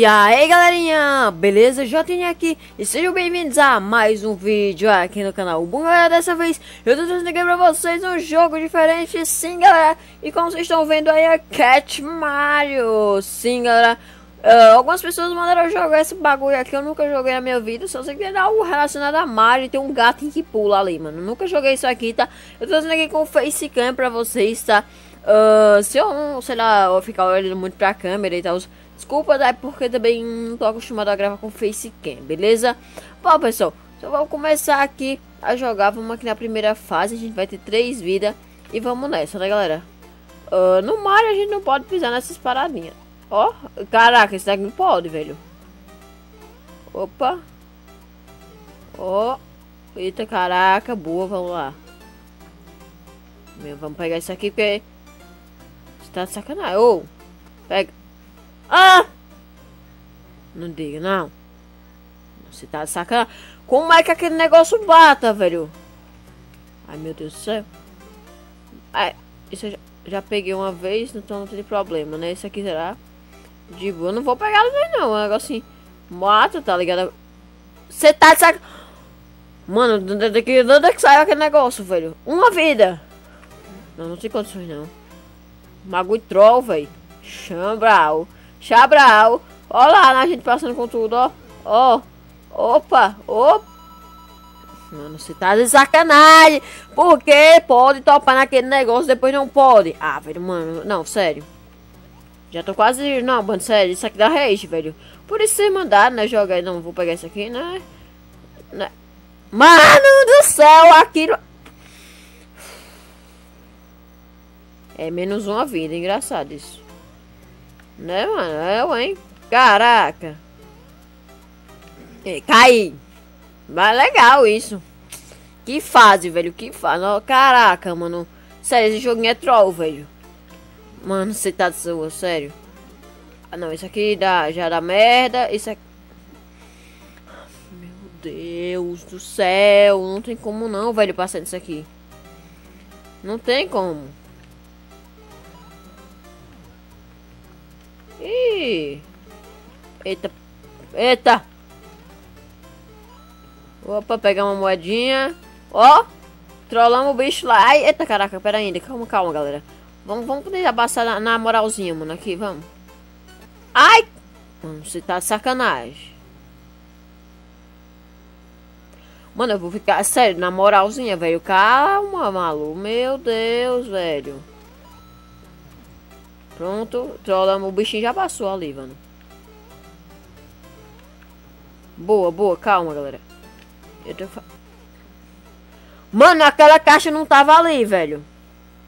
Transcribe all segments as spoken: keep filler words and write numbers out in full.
E aí galerinha, beleza? Jotinha aqui e sejam bem-vindos a mais um vídeo aqui no canal. Bom galera, dessa vez eu tô trazendo aqui pra vocês um jogo diferente, sim galera. E como vocês estão vendo aí, é Cat Mario, sim galera. Uh, algumas pessoas mandaram eu jogar esse bagulho aqui, eu nunca joguei na minha vida, só sei que é algo relacionado a Mario, tem um gato que pula ali, mano. Eu nunca joguei isso aqui, tá? Eu tô trazendo aqui com facecam pra vocês, tá? Uh, se eu não, sei lá, eu ficar olhando muito pra câmera e tal, desculpa, tá? Porque também não tô acostumado a gravar com facecam, beleza? Bom, pessoal, só vou começar aqui a jogar, vamos aqui na primeira fase, a gente vai ter três vidas e vamos nessa, né, galera? Uh, no Mario a gente não pode pisar nessas paradinhas. Ó, oh, caraca, esse daqui não pode, velho. Opa. Ó, oh. Eita, caraca, boa, vamos lá. Meu, vamos pegar isso aqui porque está de sacanagem. Ô, oh. Pega. Ah! Não diga, não. Você tá de sacanagem. Como é que aquele negócio bata, velho? Ai, meu Deus do céu. Ai, isso eu já, já peguei uma vez, então não tem problema, né? Isso aqui será... de boa, não vou pegar não, é um negócio assim. Mata, tá ligado? Você tá de sac... Mano, de onde é que saiu aquele negócio, velho? Uma vida! Não, não tem condições, não. Magui troll, velho. Chambral. Chabral. Ó lá, né? A gente passando com tudo, ó. Ó. Opa. Opa. Mano, você tá de sacanagem. Porque pode topar naquele negócio, depois não pode. Ah, velho, mano. Não, sério. Já tô quase... Não, mano, sério, isso aqui dá rage, velho. Por isso vocês mandaram, né, jogar. Não, vou pegar isso aqui, né? né? Mano do céu, aquilo... É menos uma vida, engraçado isso. Né, mano? Eu, hein? Caraca. E, caí. Mas legal isso. Que fase, velho, que fase. Oh, caraca, mano. Sério, esse joguinho é troll, velho. Mano, você tá de sua, sério. Ah, não, isso aqui dá, já dá merda. Isso aqui... Meu Deus do céu. Não tem como não, velho, passar disso aqui. Não tem como. Ih. Eita. Eita. Opa, pegar uma moedinha. Ó. Trollamos o bicho lá. Ai, eita, caraca, pera ainda. Calma, calma, galera. Vamos, vamos poder abaixar na, na moralzinha, mano. Aqui, vamos. Ai! Mano, você tá de sacanagem. Mano, eu vou ficar... Sério, na moralzinha, velho. Calma, maluco. Meu Deus, velho. Pronto. Trollamos. O bichinho já passou ali, mano. Boa, boa. Calma, galera. Eu tô... Mano, aquela caixa não tava ali, velho.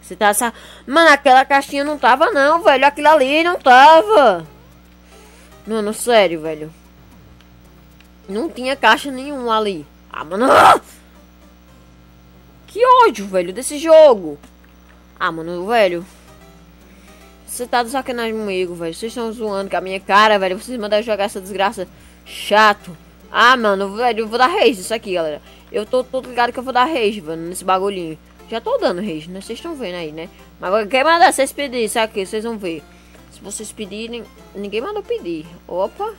Você tá essa... Mano, aquela caixinha não tava não, velho. Aquilo ali não tava. Mano, sério, velho. Não tinha caixa nenhuma ali. Ah, mano. Que ódio, velho, desse jogo. Ah, mano, velho. Você tá de sacanagem comigo, velho. Vocês estão zoando com a minha cara, velho. Vocês mandaram jogar essa desgraça. Chato. Ah, mano, velho. Eu vou dar rage isso aqui, galera. Eu tô todo ligado que eu vou dar rage, velho, nesse bagulhinho. Já tô dando rage, né? Vocês estão vendo aí, né? Mas agora quem manda vocês pedirem isso aqui, vocês vão ver. Se vocês pedirem... Ninguém mandou pedir. Opa.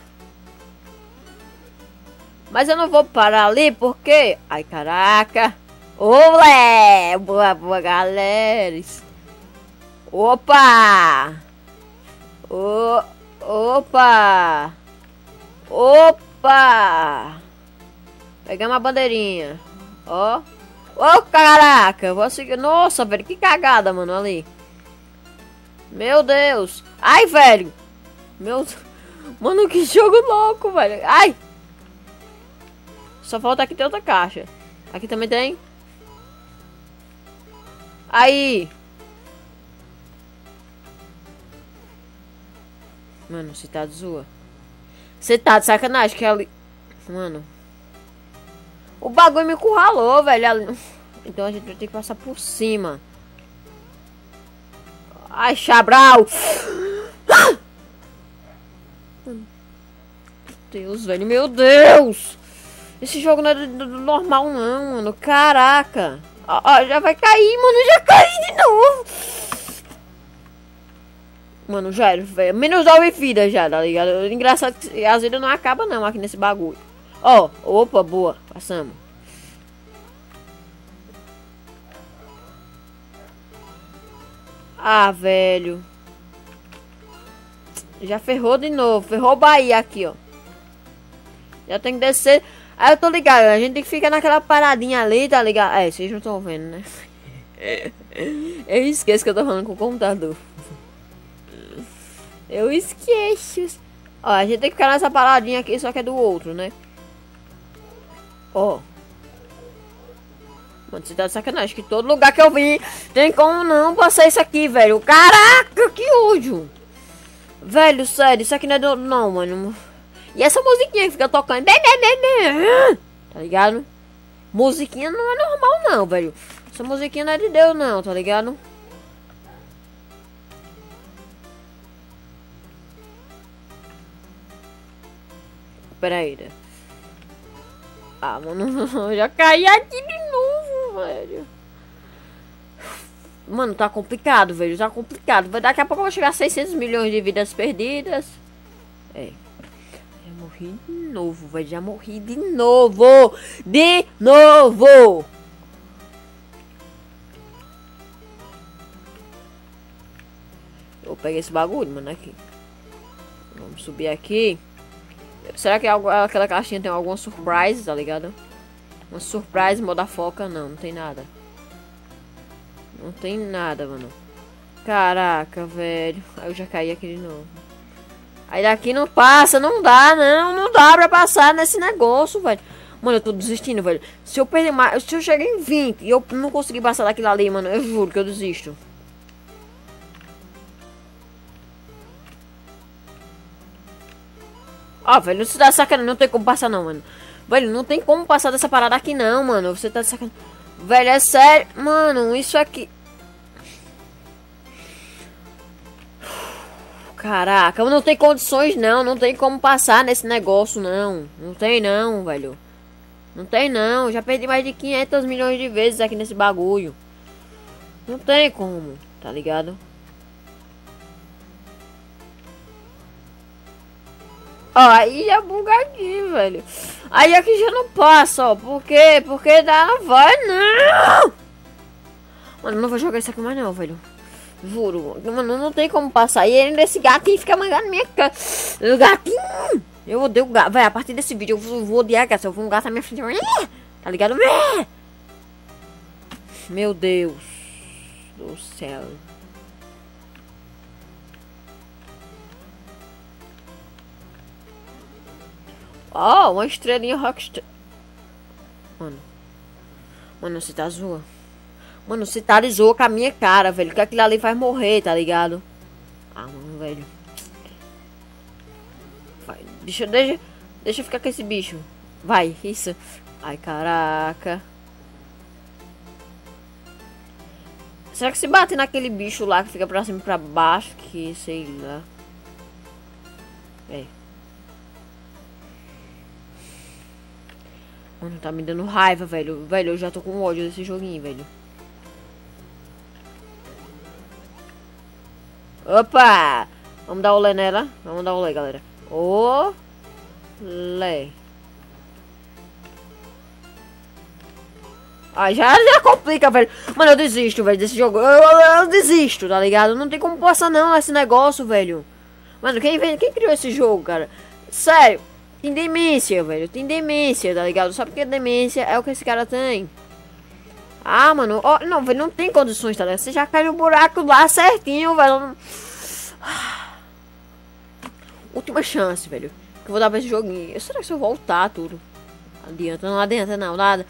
Mas eu não vou parar ali, porque... Ai, caraca. Olé! Boa, boa, galera. Opa! O... Opa! Opa! Pegamos a bandeirinha. Ó. Ô, oh, caraca, vou seguir. Nossa, velho, que cagada, mano, ali. Meu Deus. Ai, velho. Meu... Mano, que jogo louco, velho. Ai. Só falta aqui ter outra caixa. Aqui também tem. Aí. Mano, você tá de zoa. Você tá de sacanagem que ali... Mano. O bagulho me encurralou, velho. Então a gente vai ter que passar por cima. Ai, Chabral. Meu Deus, velho. Meu Deus. Esse jogo não é do, do, do normal, não, mano. Caraca. Ó, ó, já vai cair, mano. Já caí de novo. Mano, já era, velho. Menos nove vidas já, tá ligado? Engraçado que as vidas não acabam não aqui nesse bagulho. Ó, oh, opa, boa. Passamos. Ah, velho. Já ferrou de novo. Ferrou o Bahia aqui, ó. Já tem que descer. Ah, eu tô ligado. A gente tem que ficar naquela paradinha ali, tá ligado? É, vocês não estão vendo, né? Eu esqueço que eu tô falando com o computador. Eu esqueço. Ó, a gente tem que ficar nessa paradinha aqui, só que é do outro, né? Ó. Mano, você tá de sacanagem, que todo lugar que eu vim tem como não passar isso aqui, velho. Caraca, que ódio. Velho, sério, isso aqui não é do... Não, mano. E essa musiquinha que fica tocando... Tá ligado? Musiquinha não é normal não, velho. Essa musiquinha não é de Deus não, tá ligado? Pera aí, né? Ah, mano, eu já caí aqui de novo, velho. Mano, tá complicado, velho. Tá complicado. Daqui a pouco eu vou chegar a seiscentos milhões de vidas perdidas. É. Já morri de novo, velho. Já morri de novo. De novo. Eu peguei esse bagulho, mano, aqui. Vamos subir aqui. Será que aquela caixinha tem alguma surprise, tá ligado? Uma surprise, moda foca? Não, não tem nada. Não tem nada, mano. Caraca, velho. Aí eu já caí aqui de novo. Aí daqui não passa, não dá, não. Não dá pra passar nesse negócio, velho. Mano, eu tô desistindo, velho. Se eu perder mais... Se eu chegar em vinte e eu não conseguir passar daquilo ali, mano, eu juro que eu desisto. Ah, velho, não se dá sacanagem, não tem como passar não, mano. Velho, não tem como passar dessa parada aqui não, mano. Você tá de sacanagem. Velho, é sério. Mano, isso aqui. Caraca, eu não tenho condições não. Não tem como passar nesse negócio não. Não tem não, velho. Não tem não. Já perdi mais de quinhentos milhões de vezes aqui nesse bagulho. Não tem como, tá ligado? Ó, aí é bugadinho, velho. Aí aqui já não passa, ó. Por quê? Porque dá, não vai, não! Mano, não vou jogar isso aqui mais não, velho. Juro. Mano, não tem como passar. E ainda esse gatinho fica mangando minha cara. O gatinho! Eu odeio o gato. Vai, a partir desse vídeo eu vou odiar gato. Eu vou um gato na minha frente. Tá ligado? Meu Deus do céu. Ó, oh, uma estrelinha rockstar. Mano. Mano, você tá zoando. Mano, você tá zoando com a minha cara, velho. Que aquilo ali vai morrer, tá ligado? Ah, mano, velho. Vai, deixa, deixa, deixa eu ficar com esse bicho. Vai, isso. Ai, caraca. Será que se bate naquele bicho lá que fica pra cima e pra baixo? Que sei lá. É. Mano, tá me dando raiva, velho. Velho, eu já tô com ódio desse joguinho, velho. Opa! Vamos dar olé nela. Vamos dar olé, galera. Olé. Ah, já, já complica, velho. Mano, eu desisto, velho, desse jogo. Eu, eu, eu desisto, tá ligado? Não tem como passar, não, esse negócio, velho. Mano, quem, quem criou esse jogo, cara? Sério. Tem demência, velho. Tem demência, tá ligado? Só porque demência é o que esse cara tem. Ah, mano. Oh, não, velho. Não tem condições, tá ligado? Você já caiu no buraco lá certinho, velho. Ah. Última chance, velho. Que eu vou dar pra esse joguinho. Será que se eu voltar tudo? Adianta, não adianta, não. Nada.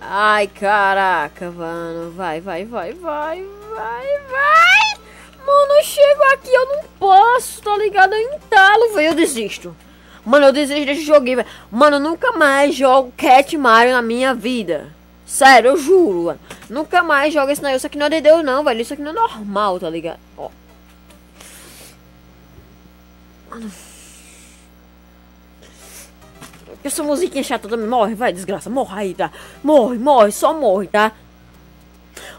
Ai, caraca, mano. Vai, vai, vai, vai, vai, vai. Mano, eu chego aqui. Eu não posso, tá ligado? Eu entalo, velho. Eu desisto. Mano, eu desejo desse joguinho, velho. Mano, eu nunca mais jogo Cat Mario na minha vida. Sério, eu juro, mano. Nunca mais jogo esse negócio. Isso aqui não é de Deus, não, velho. Isso aqui não é normal, tá ligado? Ó. Mano. Essa musiquinha chata também. Morre, vai, desgraça. Morre aí, tá? Morre, morre. Só morre, tá?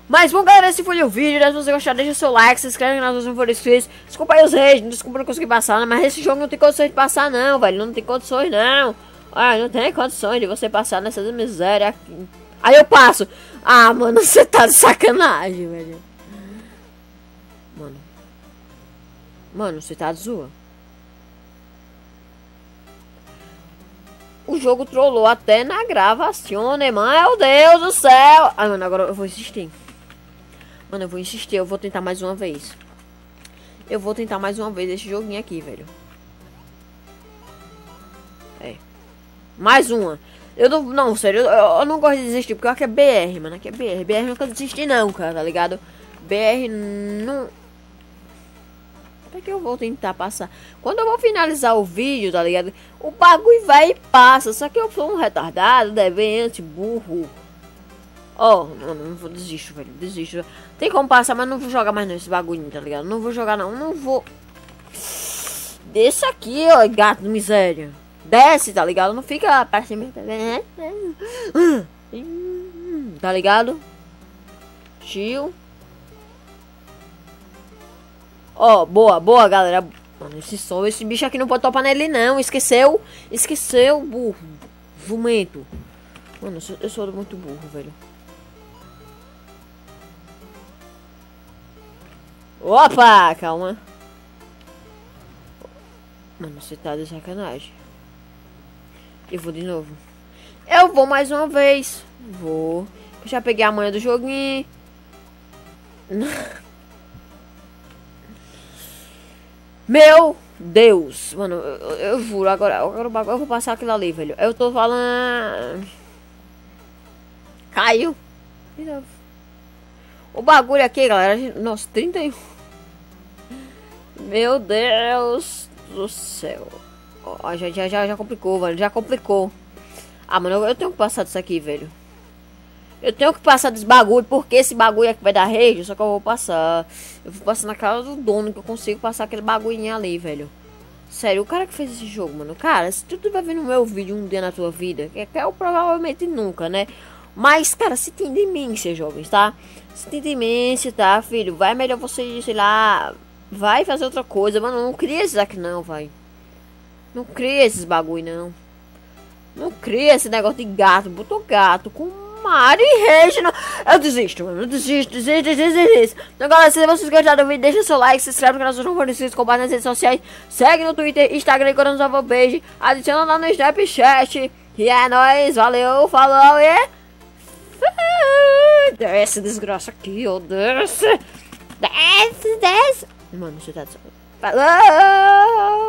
Mas bom, galera, esse foi o vídeo, né? Se você gostar, deixa o seu like, se inscreve no canal se não for inscrito. Desculpa aí os reis, desculpa não conseguir passar, né? Mas esse jogo não tem condições de passar não, velho, não tem condições não. Ah, não tem condições de você passar nessas miséria aqui. Aí eu passo. Ah, mano, você tá de sacanagem, velho. Mano. Mano, você tá de zoa. O jogo trollou até na gravação, né, mano? Meu Deus do céu. Ah, mano, agora eu vou insistir. Mano, eu vou insistir. Eu vou tentar mais uma vez. Eu vou tentar mais uma vez esse joguinho aqui, velho. É. Mais uma. Eu não... Não, sério. Eu, eu, eu não gosto de desistir. Porque eu acho que é B R, mano. Aqui é B R. B R nunca desisti não, cara. Tá ligado? B R não... Até que eu vou tentar passar. Quando eu vou finalizar o vídeo, tá ligado? O bagulho vai e passa. Só que eu sou um retardado, deviante, burro. Ó, oh, não, não vou desistir, velho. Desisto. Tem como passar, mas não vou jogar mais não esse bagulho, tá ligado? Não vou jogar não. Não vou... Desce aqui, ó, gato de miséria. Desce, tá ligado? Não fica pra cima, tá ligado? Tio. Ó, oh, boa, boa, galera. Mano, esse som, esse bicho aqui não pode topar nele não. Esqueceu, esqueceu, burro. Jumento. Mano, eu sou, eu sou muito burro, velho. Opa, calma. Mano, você tá de sacanagem. Eu vou de novo. Eu vou mais uma vez. Vou. Eu já peguei a manha do joguinho. Meu Deus, mano, eu, eu juro, agora, agora eu vou passar aquilo ali, velho. Eu tô falando... Caiu. O bagulho aqui, galera, nossa, trinta e um. Meu Deus do céu. Ó, já, já, já, já complicou, velho, já complicou. Ah, mano, eu, eu tenho que passar disso aqui, velho. Eu tenho que passar desse bagulho, porque esse bagulho aqui vai dar rage, só que eu vou passar. Eu vou passar na cara do dono, que eu consigo passar aquele bagulhinho ali, velho. Sério, o cara que fez esse jogo, mano. Cara, se tu vai ver no meu vídeo um dia na tua vida, que é o provavelmente nunca, né? Mas, cara, se tem demência, jovens, tá? Se tem demência, tá, filho? Vai melhor você, sei lá, vai fazer outra coisa. Mano, não cria esses aqui não, vai. Não cria esses bagulho, não. Não cria esse negócio de gato. Botou gato com... Mari Regina, eu desisto, mano. Eu desisto, desisto, desisto, desisto. Então, galera, se vocês gostaram do vídeo, deixa seu like, se inscreve no canal, se não for inscrito, compartilha nas redes sociais, segue no Twitter, Instagram e Corona Nova Page, adiciona lá no Snapchat. E é nóis, valeu, falou e. Desce, desgraça aqui, ó, desce. Desce, desce. Mano, você tá de sacanagem. Falou!